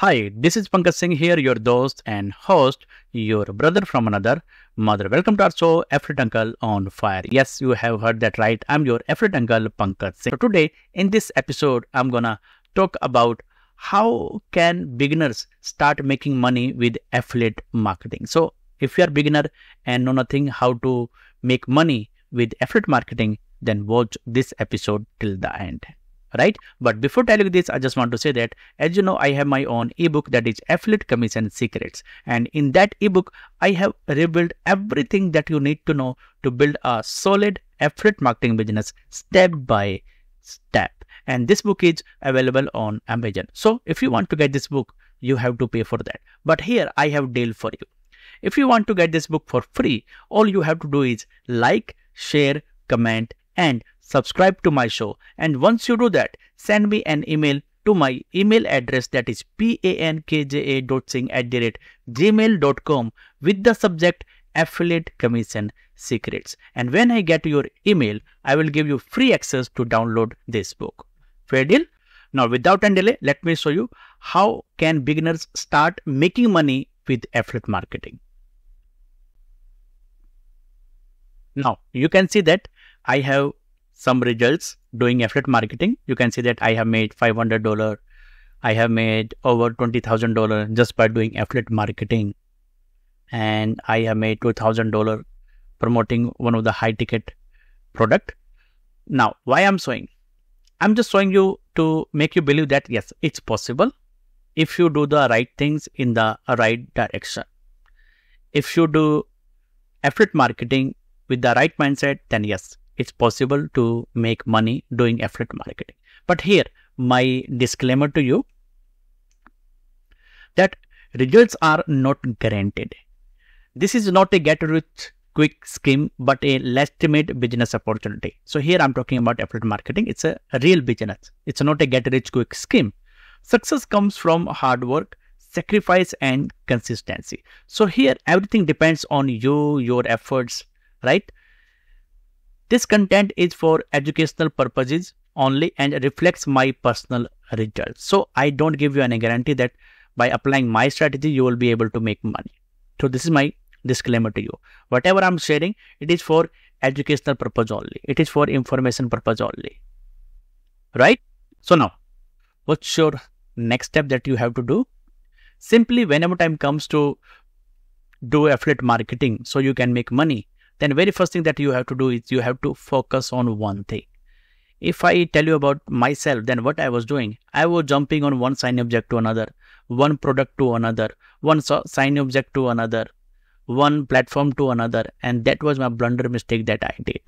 Hi, this is Pankaj Singh here, your host and host, your brother from another mother. Welcome to our show, Affiliate Uncle on Fire. Yes, you have heard that right. I'm your Affiliate Uncle, Pankaj Singh. So today, in this episode, I'm gonna talk about how can beginners start making money with affiliate marketing. So if you are a beginner and know nothing how to make money with affiliate marketing, then watch this episode till the end. Right? But before telling you this, I just want to say that, as you know, I have my own ebook that is Affiliate Commission Secrets. And in that ebook, I have revealed everything that you need to know to build a solid affiliate marketing business step by step. And this book is available on Amazon. So if you want to get this book, you have to pay for that. But here I have a deal for you. If you want to get this book for free, all you have to do is like, share, comment, and subscribe to my show, and once you do that, send me an email to my email address that is pankja.singh@gmail.com with the subject Affiliate Commission Secrets. And when I get your email, I will give you free access to download this book. Fair deal? Now, without any delay, let me show you how can beginners start making money with affiliate marketing. Now, you can see that I have some results doing affiliate marketing. You can see that I have made $500. I have made over $20,000 just by doing affiliate marketing. And I have made $2,000 promoting one of the high ticket product. Now, why I'm showing? I'm just showing you to make you believe that yes, it's possible if you do the right things in the right direction. If you do affiliate marketing with the right mindset, then yes, it's possible to make money doing affiliate marketing. But here, my disclaimer to you that results are not guaranteed. This is not a get rich quick scheme, but a legitimate business opportunity. So here I'm talking about affiliate marketing. It's a real business. It's not a get rich quick scheme. Success comes from hard work, sacrifice, and consistency. So here everything depends on you, your efforts, right? This content is for educational purposes only and reflects my personal results. So I don't give you any guarantee that by applying my strategy, you will be able to make money. So this is my disclaimer to you. Whatever I'm sharing, it is for educational purpose only. It is for information purpose only, right? So now, what's your next step that you have to do? Simply whenever time comes to do affiliate marketing so you can make money, then very first thing that you have to do is you have to focus on one thing. If I tell you about myself, then what I was doing, I was jumping on one sign object to another, one product to another, one sign object to another, one platform to another, and that was my blunder mistake that I did.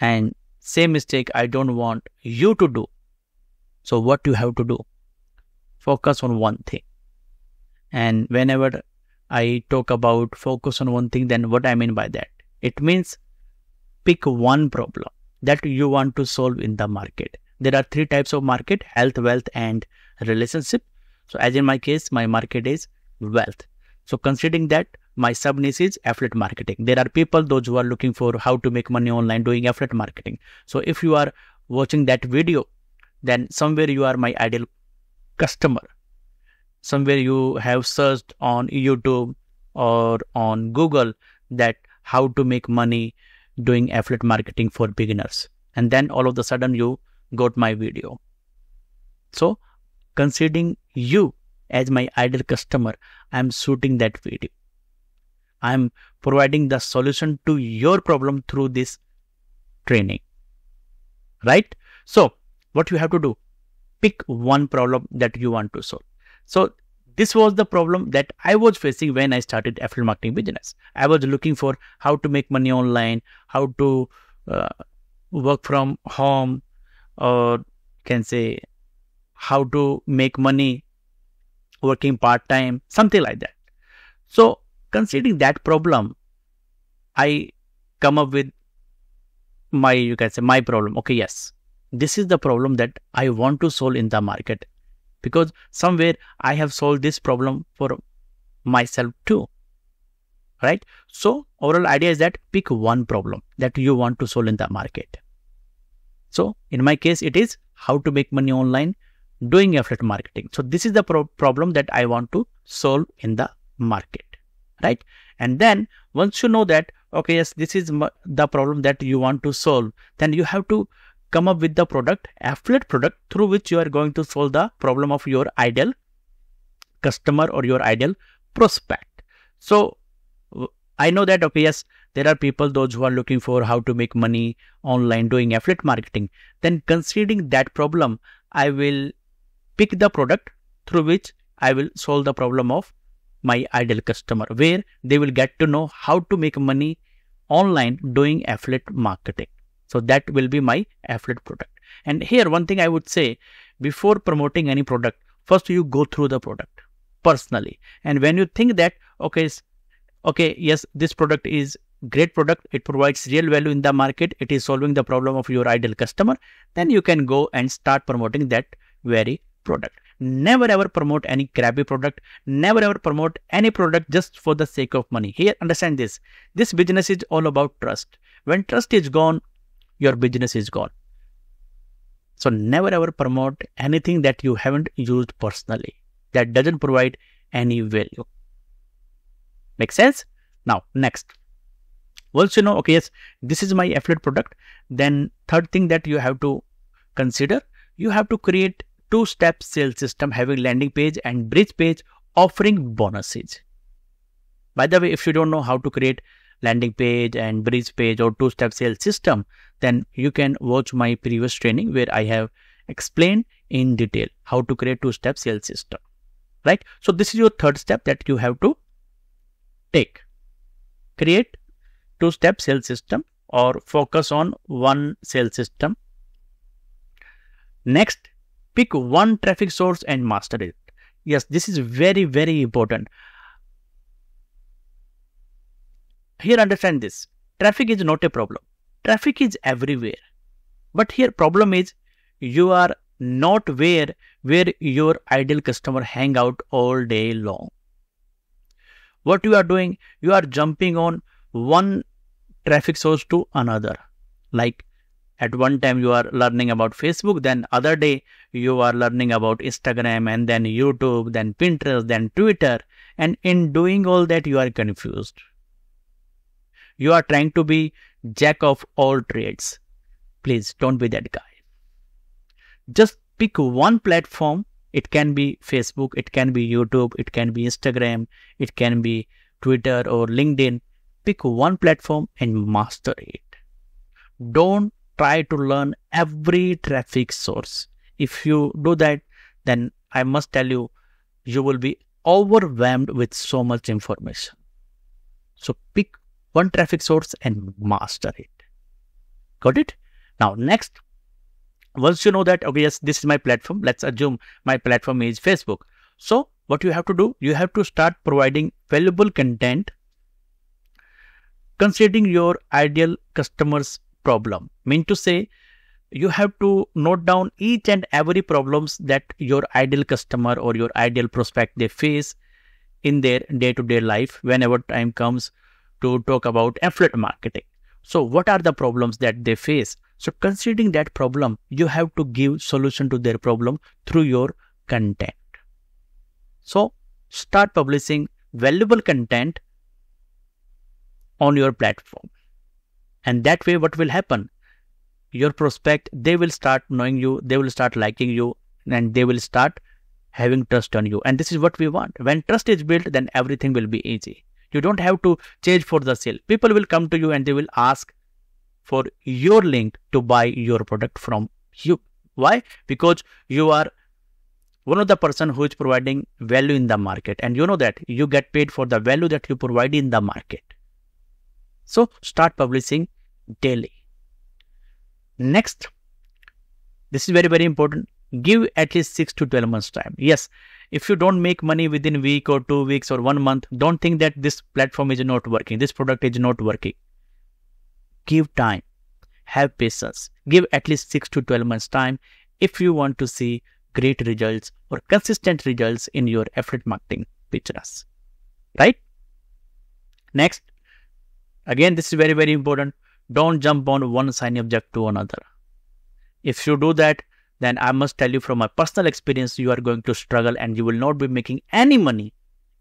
And same mistake I don't want you to do. So what you have to do? Focus on one thing. And whenever I talk about focus on one thing, then what I mean by that? It means pick one problem that you want to solve in the market. There are three types of market: health, wealth, and relationship. So as in my case, my market is wealth. So considering that, my sub niche is affiliate marketing. There are people, those who are looking for how to make money online doing affiliate marketing. So if you are watching that video, then somewhere you are my ideal customer. Somewhere you have searched on YouTube or on Google that how to make money doing affiliate marketing for beginners. And then all of a sudden you got my video. So considering you as my ideal customer, I'm shooting that video. I'm providing the solution to your problem through this training, right? So what you have to do, pick one problem that you want to solve. So this was the problem that I was facing when I started affiliate marketing business. I was looking for how to make money online, how to work from home, or can say how to make money working part-time, something like that. So considering that problem, I come up with my, you can say my problem. Okay, yes, this is the problem that I want to solve in the market. Because somewhere I have solved this problem for myself too, right? So overall idea is that pick one problem that you want to solve in the market. So in my case, it is how to make money online doing affiliate marketing. So this is the problem that I want to solve in the market, right? And then once you know that, okay, yes, this is the problem that you want to solve, then you have to come up with the product, affiliate product, through which you are going to solve the problem of your ideal customer or your ideal prospect. So I know that, okay, yes, there are people, those who are looking for how to make money online doing affiliate marketing. Then considering that problem, I will pick the product through which I will solve the problem of my ideal customer, where they will get to know how to make money online doing affiliate marketing. So that will be my affiliate product. And here one thing I would say, before promoting any product, first you go through the product personally. And when you think that, okay, yes, this product is great product, it provides real value in the market, it is solving the problem of your ideal customer, then you can go and start promoting that very product. Never ever promote any crappy product. Never ever promote any product just for the sake of money. Here, understand this. This business is all about trust. When trust is gone, your business is gone. So never ever promote anything that you haven't used personally, that doesn't provide any value. Make sense? Now, next. Once you know, okay, yes, this is my affiliate product, then third thing that you have to consider, you have to create two-step sales system, having landing page and bridge page, offering bonuses. By the way, if you don't know how to create landing page and bridge page or two-step sales system, then you can watch my previous training where I have explained in detail how to create two-step sales system, right? So this is your third step that you have to take. Create two-step sales system or focus on one sales system. Next, pick one traffic source and master it. Yes, this is very, very important. Here, understand this. Traffic is not a problem. Traffic is everywhere. But here, problem is you are not where your ideal customer hang out all day long. What you are doing, you are jumping on one traffic source to another. Like at one time you are learning about Facebook, then other day you are learning about Instagram, and then YouTube, then Pinterest, then Twitter. And in doing all that, you are confused. You are trying to be jack of all trades. Please don't be that guy. Just pick one platform. It can be Facebook, it can be YouTube, it can be Instagram, it can be Twitter or LinkedIn. Pick one platform and master it. Don't try to learn every traffic source. If you do that, then I must tell you, you will be overwhelmed with so much information. So pick one traffic source and master it. Got it? Now, next, once you know that, okay, yes, this is my platform. Let's assume my platform is Facebook. So what you have to do, you have to start providing valuable content considering your ideal customer's problem. Mean to say, you have to note down each and every problems that your ideal customer or your ideal prospect, they face in their day-to-day life whenever time comes to talk about affiliate marketing. So what are the problems that they face? So considering that problem, you have to give solution to their problem through your content. So start publishing valuable content on your platform. And that way, what will happen? Your prospect, they will start knowing you, they will start liking you, and they will start having trust on you. And this is what we want. When trust is built, then everything will be easy. You don't have to charge for the sale. People will come to you and they will ask for your link to buy your product from you. Why? Because you are one of the person who is providing value in the market. And you know that you get paid for the value that you provide in the market. So start publishing daily. Next, this is very, very important. Give at least 6 to 12 months time. Yes, if you don't make money within a week or 2 weeks or 1 month, don't think that this platform is not working, this product is not working. Give time, have patience, give at least 6 to 12 months time if you want to see great results or consistent results in your affiliate marketing business, right? Next. Again, this is very, very important. Don't jump on one sign object to another. If you do that, then I must tell you from my personal experience, you are going to struggle and you will not be making any money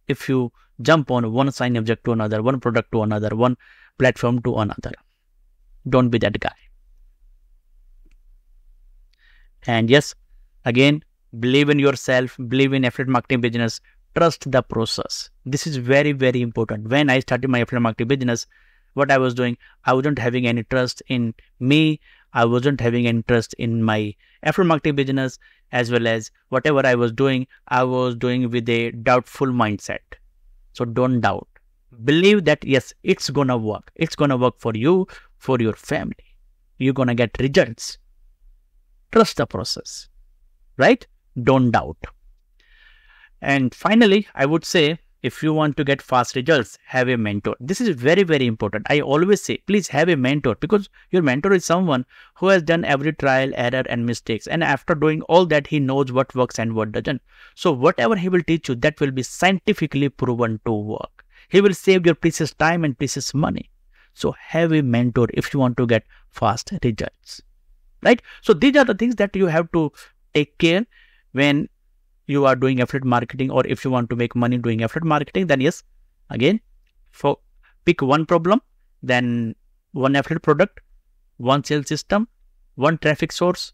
if you jump on one sign object to another, one product to another, one platform to another. Don't be that guy. And yes, again, believe in yourself, believe in affiliate marketing business, trust the process. This is very, very important. When I started my affiliate marketing business, what I was doing, I wasn't having any trust in me. I wasn't having any trust in my affiliate marketing business, as well as whatever I was doing with a doubtful mindset. So don't doubt. Believe that, yes, it's gonna work. It's gonna work for you, for your family. You're gonna get results. Trust the process, right? Don't doubt. And finally, I would say, if you want to get fast results, have a mentor. This is very, very important. I always say, please have a mentor, because your mentor is someone who has done every trial, error and mistakes. And after doing all that, he knows what works and what doesn't. So whatever he will teach you, that will be scientifically proven to work. He will save your precious time and precious money. So have a mentor if you want to get fast results, right? So these are the things that you have to take care when you are doing affiliate marketing, or if you want to make money doing affiliate marketing, then yes, again, pick one problem, then one affiliate product, one sales system, one traffic source,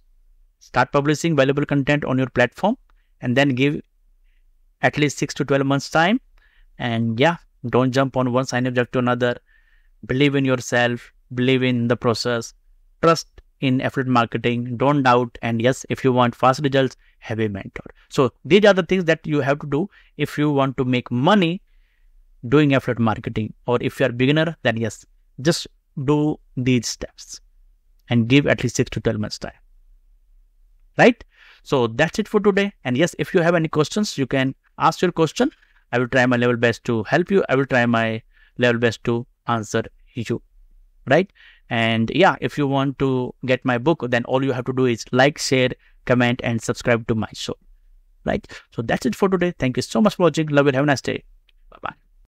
start publishing valuable content on your platform, and then give at least 6 to 12 months time. And yeah, don't jump on one sign object to another. Believe in yourself, believe in the process, trust in affiliate marketing, don't doubt. And yes, if you want fast results, have a mentor. So these are the things that you have to do if you want to make money doing affiliate marketing, or if you are a beginner, then yes, just do these steps and give at least 6 to 12 months time, right? So that's it for today. And yes, if you have any questions, you can ask your question. I will try my level best to help you. I will try my level best to answer you, right? And yeah, if you want to get my book, then all you have to do is like, share, comment, and subscribe to my show, right? So that's it for today. Thank you so much for watching. Love it. Have a nice day. Bye-bye.